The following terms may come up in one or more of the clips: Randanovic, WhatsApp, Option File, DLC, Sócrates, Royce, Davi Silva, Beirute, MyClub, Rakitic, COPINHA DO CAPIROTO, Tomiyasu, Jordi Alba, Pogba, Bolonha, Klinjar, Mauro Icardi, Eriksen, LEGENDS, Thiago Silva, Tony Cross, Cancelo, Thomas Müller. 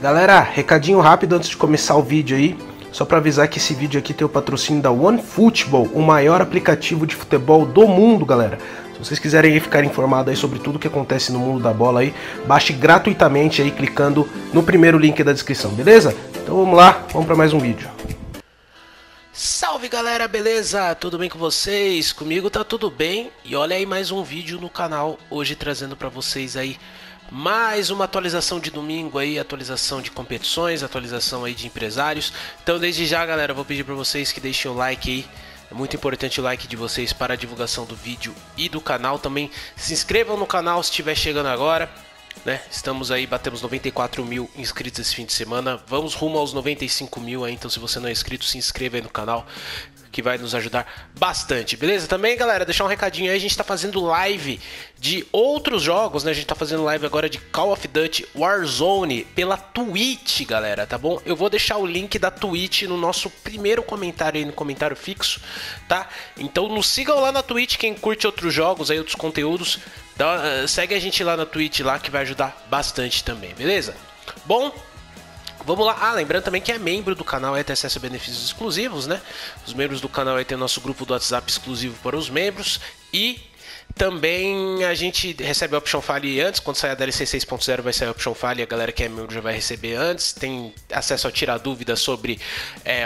Galera, recadinho rápido antes de começar o vídeo aí. Só para avisar que esse vídeo aqui tem o patrocínio da OneFootball, o maior aplicativo de futebol do mundo, galera. Se vocês quiserem aí ficar informados aí sobre tudo que acontece no mundo da bola aí, baixe gratuitamente aí clicando no primeiro link da descrição, beleza? Então vamos lá, vamos para mais um vídeo. Salve galera, beleza? Tudo bem com vocês? Comigo tá tudo bem. E olha aí mais um vídeo no canal, hoje trazendo para vocês aí mais uma atualização de domingo aí, atualização de competições, atualização aí de empresários. Então desde já galera, vou pedir para vocês que deixem o like aí. É muito importante o like de vocês para a divulgação do vídeo e do canal. Também se inscrevam no canal se estiver chegando agora, né? Estamos aí, batemos 94 mil inscritos esse fim de semana. Vamos rumo aos 95 mil aí, então se você não é inscrito, se inscreva aí no canal, que vai nos ajudar bastante, beleza? Também, galera, deixar um recadinho aí, a gente tá fazendo live de outros jogos, né? A gente tá fazendo live agora de Call of Duty Warzone pela Twitch, galera, tá bom? Eu vou deixar o link da Twitch no nosso primeiro comentário aí, no comentário fixo, tá? Então nos sigam lá na Twitch, quem curte outros jogos aí, outros conteúdos, dá, segue a gente lá na Twitch lá, que vai ajudar bastante também, beleza? Bom, vamos lá, lembrando também que é membro do canal aí tem acesso a benefícios exclusivos, né? Os membros do canal aí tem o nosso grupo do WhatsApp exclusivo para os membros e também a gente recebe a Option File antes, quando sair a DLC 6.0 vai sair a Option File, a galera que é membro já vai receber antes, tem acesso a tirar dúvidas sobre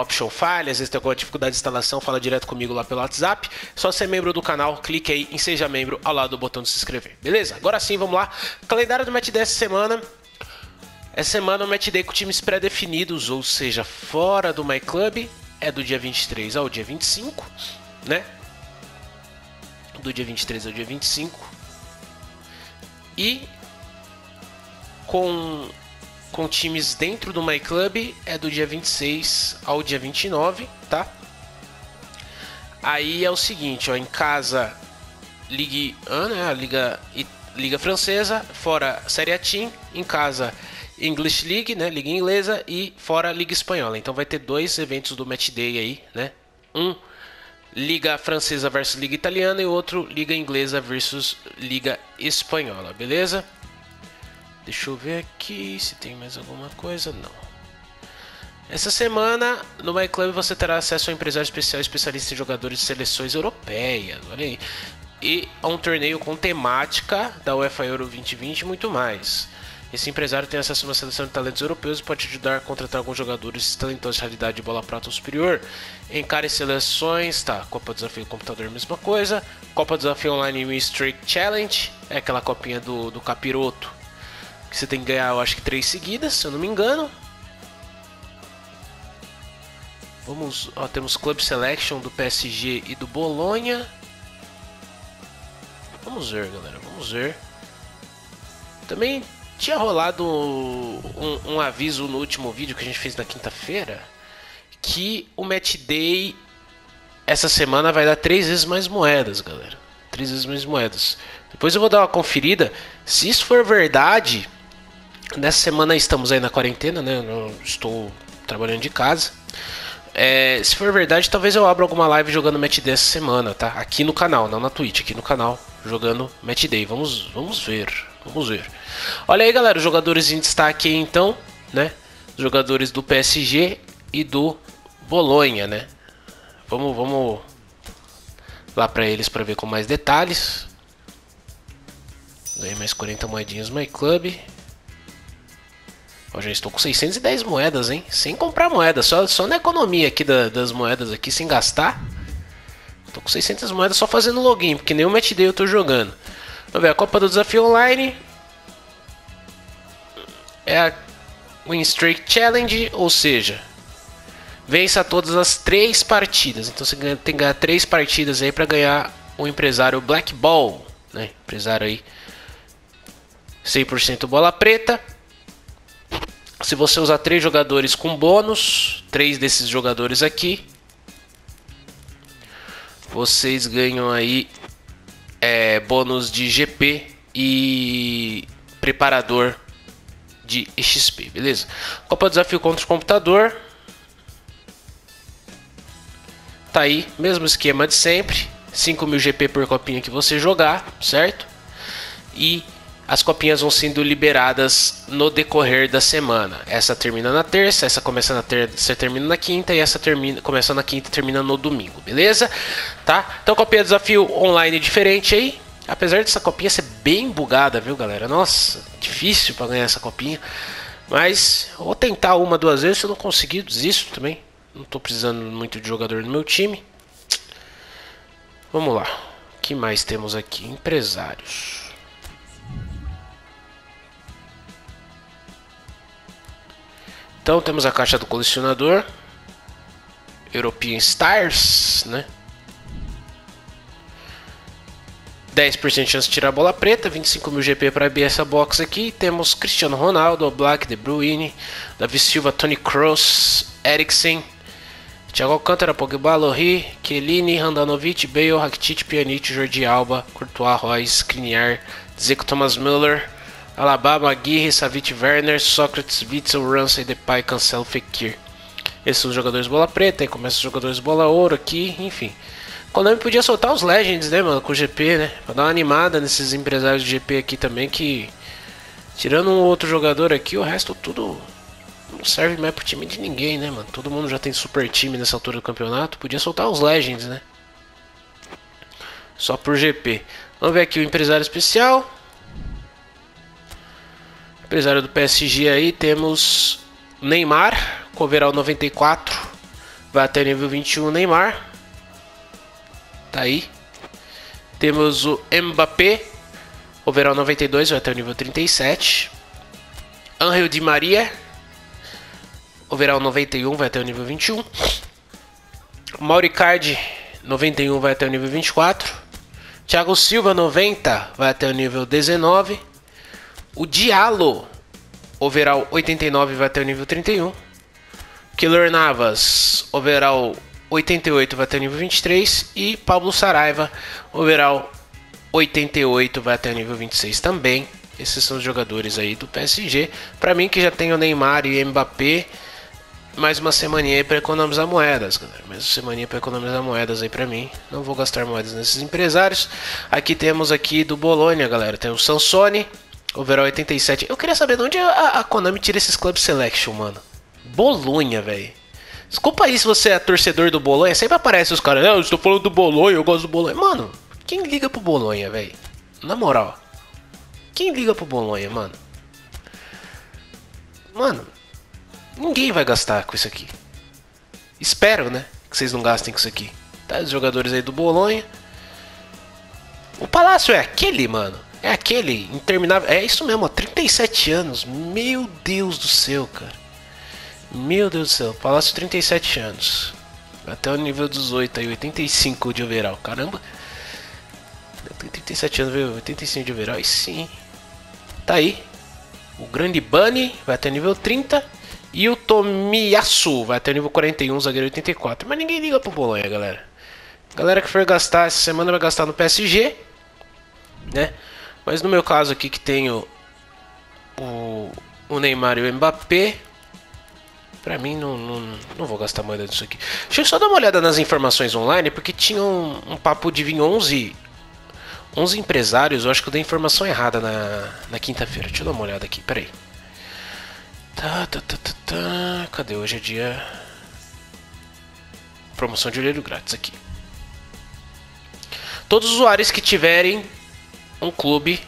Option File, às vezes tem alguma dificuldade de instalação, fala direto comigo lá pelo WhatsApp, só ser membro do canal, clique aí em Seja Membro ao lado do botão de se inscrever, beleza? Agora sim, vamos lá, calendário do Match Day essa semana. Essa semana o Match Day com times pré-definidos, ou seja, fora do MyClub, é do dia 23 ao dia 25, né? Do dia 23 ao dia 25. E com times dentro do MyClub é do dia 26 ao dia 29, tá? Aí é o seguinte, ó, em casa, Ligue 1, né? Liga Francesa, fora Série A Team, em casa English League, né, Liga Inglesa, e fora Liga Espanhola. Então vai ter dois eventos do Match Day aí, né? Um Liga Francesa versus Liga Italiana e outro Liga Inglesa versus Liga Espanhola, beleza? Deixa eu ver aqui se tem mais alguma coisa, não. Essa semana no MyClub você terá acesso a um empresário especial especialista em jogadores de seleções europeias, olha aí. E a um torneio com temática da UEFA Euro 2020 e muito mais. Esse empresário tem acesso a uma seleção de talentos europeus e pode ajudar a contratar alguns jogadores talentosos de realidade de bola prata ou superior. Encare seleções, tá? Copa Desafio Computador, mesma coisa. Copa Desafio Online Win Streak Challenge, é aquela copinha do capiroto que você tem que ganhar, eu acho que 3 seguidas, se eu não me engano. Vamos, ó, temos Club Selection do PSG e do Bolonha. Vamos ver, galera, vamos ver. Também tinha rolado um aviso no último vídeo que a gente fez na quinta-feira que o Match Day essa semana vai dar 3 vezes mais moedas, galera. 3 vezes mais moedas. Depois eu vou dar uma conferida. Se isso for verdade, nessa semana estamos aí na quarentena, né? Eu não estou trabalhando de casa. Se for verdade, talvez eu abra alguma live jogando Match Day essa semana, tá? Aqui no canal, não na Twitch, aqui no canal jogando Match Day. Vamos ver. Vamos ver. Olha aí, galera, os jogadores em destaque aí, então, né? Os jogadores do PSG e do Bolonha, né? Vamos lá para eles para ver com mais detalhes. Ganhei mais 40 moedinhas no MyClub. Ó, já estou com 610 moedas, hein? Sem comprar moeda, só na economia aqui das moedas aqui, sem gastar. Tô com 600 moedas só fazendo login, porque nem o Match Day eu tô jogando. Vamos ver, a Copa do Desafio Online é a Win Streak Challenge, ou seja, vença todas as 3 partidas. Então você tem que ganhar 3 partidas aí para ganhar o empresário Black Ball, né? Empresário aí 100% bola preta. Se você usar 3 jogadores com bônus, 3 desses jogadores aqui, vocês ganham aí bônus de GP e preparador de XP, beleza? Copa Desafio contra o Computador. Tá aí, mesmo esquema de sempre. 5.000 GP por copinha que você jogar, certo? E As copinhas vão sendo liberadas no decorrer da semana. Essa termina na terça, essa começa na terça, termina na quinta, e essa começa na quinta e termina no domingo, beleza? Tá? Então, copinha de desafio online diferente aí. Apesar dessa copinha ser bem bugada, viu, galera? Nossa, difícil pra ganhar essa copinha. Mas vou tentar uma, duas vezes. Se eu não conseguir, desisto também. Não tô precisando muito de jogador no meu time. Vamos lá. O que mais temos aqui? Empresários. Então temos a caixa do colecionador, European Stars, né? 10% de chance de tirar a bola preta, 25 mil GP para abrir essa box aqui. Temos Cristiano Ronaldo, Black, De Bruyne, Davi Silva, Tony Cross, Eriksen, Thiago Alcantara, Pogba, Lohri, Chiellini, Randanovic, Bale, Rakitic, Pjanic, Jordi Alba, Courtois, Royce, Klinjar, Dzeko, Thomas Müller, Alaba, Aguirre, Savic, Werner, Sócrates, Witzel, Ramsey, Depay, Cancelo, Fekir. Esses são os jogadores bola preta, aí começa os jogadores bola ouro aqui, enfim. Konami podia soltar os Legends, né, mano, com o GP, né? Pra dar uma animada nesses empresários de GP aqui também, que... Tirando um outro jogador aqui, o resto tudo... Não serve mais pro time de ninguém, né, mano? Todo mundo já tem super time nessa altura do campeonato, podia soltar os Legends, né? Só por GP. Vamos ver aqui o empresário especial... Empresário do PSG aí, temos Neymar, com overall 94, vai até nível 21, Neymar, tá aí. Temos o Mbappé, overall 92, vai até o nível 37. Angel Di Maria, overall 91, vai até o nível 21. Mauro Icardi, 91, vai até o nível 24. Thiago Silva, 90, vai até o nível 19. O Diallo, overall 89, vai até o nível 31. Keylor Navas, overall 88, vai até o nível 23. E Pablo Saraiva, overall 88, vai até o nível 26 também. Esses são os jogadores aí do PSG. Para mim, que já tem o Neymar e o Mbappé, mais uma semaninha aí para economizar moedas, galera. Mais uma semaninha para economizar moedas aí para mim. Não vou gastar moedas nesses empresários. Aqui temos aqui do Bolonha, galera. Tem o Sansone. Overall 87. Eu queria saber de onde a Konami tira esses Club Selection, mano. Bolonha, velho. Desculpa aí se você é torcedor do Bolonha. Sempre aparece os caras, eu estou falando do Bolonha, eu gosto do Bolonha. Mano, quem liga pro Bolonha, velho? Na moral. Quem liga pro Bolonha, mano? Mano, ninguém vai gastar com isso aqui. Espero, né? Que vocês não gastem com isso aqui. Tá, os jogadores aí do Bolonha. O Palácio é aquele, mano. É aquele interminável, é isso mesmo, ó, 37 anos, meu Deus do céu, cara. Meu Deus do céu, Palácio 37 anos, até o nível 18 aí, 85 de overall, caramba. 37 anos, 85 de overall, e sim, tá aí. O grande Bunny vai até o nível 30 e o Tomiyasu vai até o nível 41, zagueiro 84, mas ninguém liga pro Bolonha, galera. Galera que for gastar, essa semana vai gastar no PSG, né? Mas no meu caso aqui que tenho o Neymar e o Mbappé, pra mim não vou gastar moeda disso aqui. Deixa eu só dar uma olhada nas informações online, porque tinha um papo de vir 11 empresários, eu acho que eu dei informação errada na quinta-feira. Deixa eu dar uma olhada aqui, peraí. Tá. Cadê? Hoje é dia... Promoção de olheiro grátis aqui. Todos os usuários que tiverem... um clube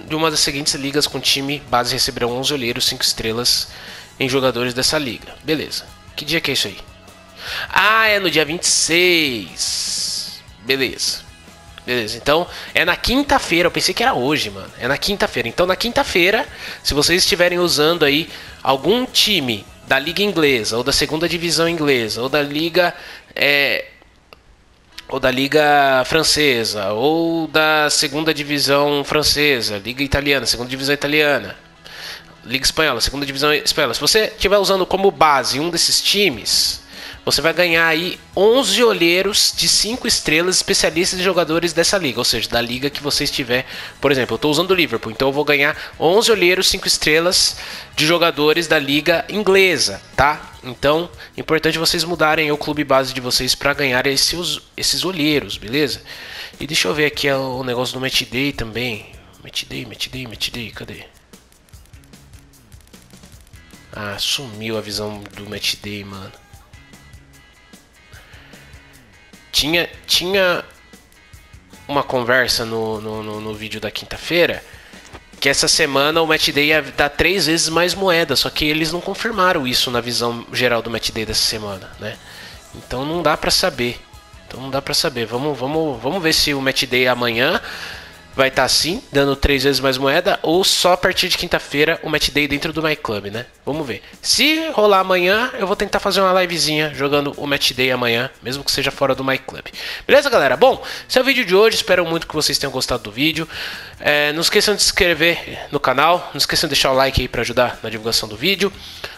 de uma das seguintes ligas com time base receberão 11 olheiros 5 estrelas em jogadores dessa liga. Beleza. Que dia que é isso aí? Ah, é no dia 26. Beleza. Beleza. Então, é na quinta-feira. Eu pensei que era hoje, mano. É na quinta-feira. Então, na quinta-feira, se vocês estiverem usando aí algum time da liga inglesa, ou da segunda divisão inglesa, ou da liga... ou da Liga Francesa, ou da Segunda Divisão Francesa, Liga Italiana, Segunda Divisão Italiana, Liga Espanhola, Segunda Divisão Espanhola. Se você estiver usando como base um desses times, você vai ganhar aí 11 olheiros de 5 estrelas especialistas em jogadores dessa liga, ou seja, da liga que você estiver. Por exemplo, eu estou usando o Liverpool, então eu vou ganhar 11 olheiros 5 estrelas de jogadores da liga inglesa, tá? Então, é importante vocês mudarem o clube base de vocês para ganhar esses olheiros, beleza? E deixa eu ver aqui o negócio do Match Day também. Match Day, cadê? Ah, sumiu a visão do Match Day, mano. Tinha uma conversa no vídeo da quinta-feira que essa semana o Match Day ia dar 3 vezes mais moeda, só que eles não confirmaram isso na visão geral do Match Day dessa semana, né? Então não dá pra saber. Vamos ver se o Match Day amanhã vai estar assim, dando 3 vezes mais moeda, ou só a partir de quinta-feira o Match Day dentro do MyClub, né? Vamos ver. Se rolar amanhã, eu vou tentar fazer uma livezinha jogando o Match Day amanhã, mesmo que seja fora do MyClub. Beleza, galera? Bom, esse é o vídeo de hoje. Espero muito que vocês tenham gostado do vídeo. Não esqueçam de se inscrever no canal. Não esqueçam de deixar o like aí pra ajudar na divulgação do vídeo.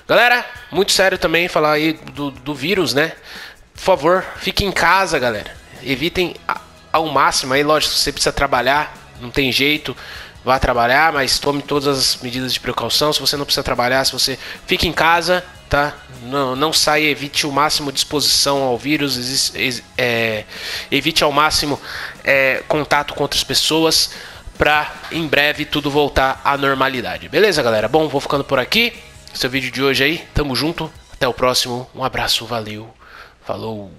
Galera, muito sério também falar aí do vírus, né? Por favor, fiquem em casa, galera. Evitem ao máximo aí. Lógico, você precisa trabalhar. Não tem jeito, vá trabalhar, mas tome todas as medidas de precaução. Se você não precisa trabalhar, se você fica em casa, tá? Não saia, evite o máximo de exposição ao vírus, evite ao máximo contato com outras pessoas, pra em breve tudo voltar à normalidade. Beleza, galera? Bom, vou ficando por aqui. Esse é o vídeo de hoje aí, tamo junto, até o próximo, um abraço, valeu, falou!